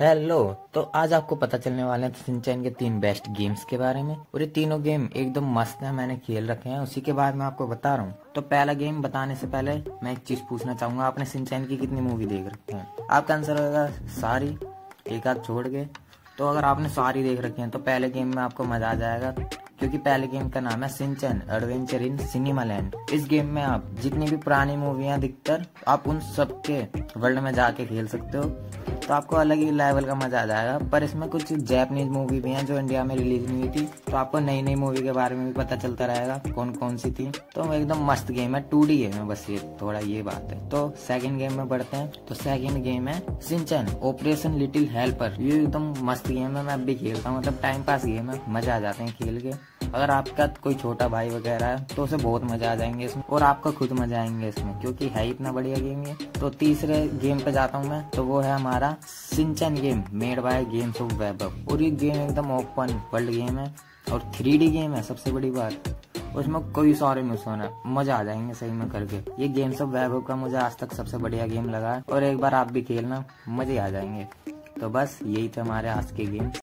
Hello, तो आज आपको पता चलने वाले हैं शिनचैन के 3 बेस्ट गेम्स के बारे में। और ये तीनों गेम एकदम मस्त है, मैंने खेल रखे हैं, उसी के बाद मैं आपको बता रहा हूँ। तो पहला गेम बताने से पहले मैं एक चीज पूछना चाहूंगा, आपने शिनचैन की कितनी मूवी देख रखी है? आपका आंसर होगा सारी, एक आध छोड़ के। तो अगर आपने सारी देख रखी है तो पहले गेम में आपको मजा आ जाएगा, क्योंकि पहले गेम का नाम है Shinchan adventure in cinema land. इस गेम में आप जितनी भी पुरानी मूवियाँ अधिकतर आप उन सबके वर्ल्ड में जाके खेल सकते हो, तो आपको अलग ही लेवल का मजा आ जाएगा। पर इसमें कुछ जैपनीज मूवी भी हैं जो इंडिया में रिलीज नहीं हुई थी, तो आपको नई नई मूवी के बारे में भी पता चलता रहेगा कौन कौन सी थी। तो एकदम मस्त गेम है, 2D गेम है, बस ये थोड़ा ये बात है। तो सेकंड गेम में बढ़ते हैं। तो सेकंड गेम है शिनचैन ऑपरेशन लिटिल हेल्पर। ये एकदम मस्त गेम है, मैं अब भी खेलता हूँ, मतलब टाइम पास गेम है, मजा आ जाते हैं खेल के। अगर आपका कोई छोटा भाई वगैरह है तो उसे बहुत मजा आ जाएंगे इसमें, और आपका खुद मजा आएंगे इसमें, क्योंकि है इतना बढ़िया गेम ये। तो तीसरे गेम पे जाता हूँ मैं, तो वो है हमारा Shinchan game made by games of Vaibhav. और ये गेम एकदम ओपन वर्ल्ड गेम है और 3D गेम है, सबसे बड़ी बात। उसमें कोई सॉरी मिस होना, मजा आ जाएंगे सही में करके। ये गेम्स ऑफ वैभव का मुझे आज तक सबसे बढ़िया गेम लगा है, और एक बार आप भी खेलना, मजे आ जाएंगे। तो बस यही थे हमारे आज के गेम।